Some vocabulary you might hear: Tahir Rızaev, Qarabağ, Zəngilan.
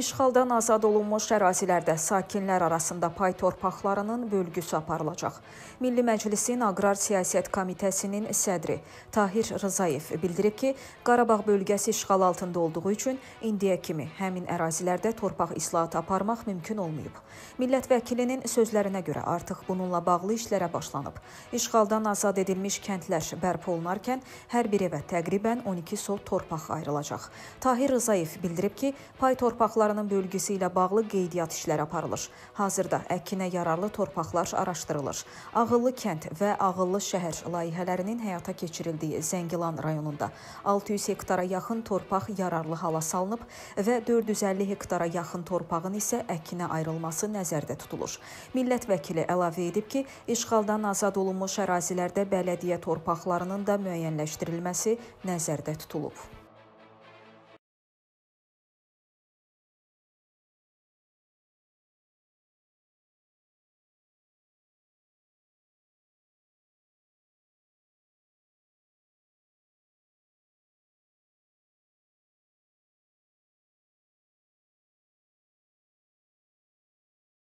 İşğaldan azad olunmuş ərazilərdə sakinlər arasında pay torpaqlarının bölgüsü aparılacaq. Milli Məclisin Aqrar Siyasət Komitəsinin sədri Tahir Rızaev bildirib ki, Qarabağ bölgəsi işğal altında olduğu üçün indiyə kimi həmin ərazilərdə torpaq islahatı aparmaq mümkün olmayıb. Millət vəkilinin sözlərinə görə artıq bununla bağlı işlərə başlanıb. İşğaldan azad edilmiş kəndlər bərpa olunarkən hər bir evə təqribən 12 sot torpaq ayrılacaq. Tahir Rızaev bildirib ki, pay torpaqlarının bölgüsü ilə bağlı qeydiyyat işləri aparılır. Hazırda əkinə yararlı torpaqlar araşdırılır. Ağıllı kənd və ağıllı şəhər layihələrinin həyata keçirildiyi Zəngilan rayonunda 600 hektara yaxın torpaq yararlı hala salınıb və 450 hektara yaxın torpağın isə əkinə ayrılması nəzərdə tutulur. Millət vəkili əlavə edib ki, işğaldan azad olunmuş ərazilərdə bələdiyyə torpaqlarının da müəyyənləşdirilməsi nəzərdə tutulub.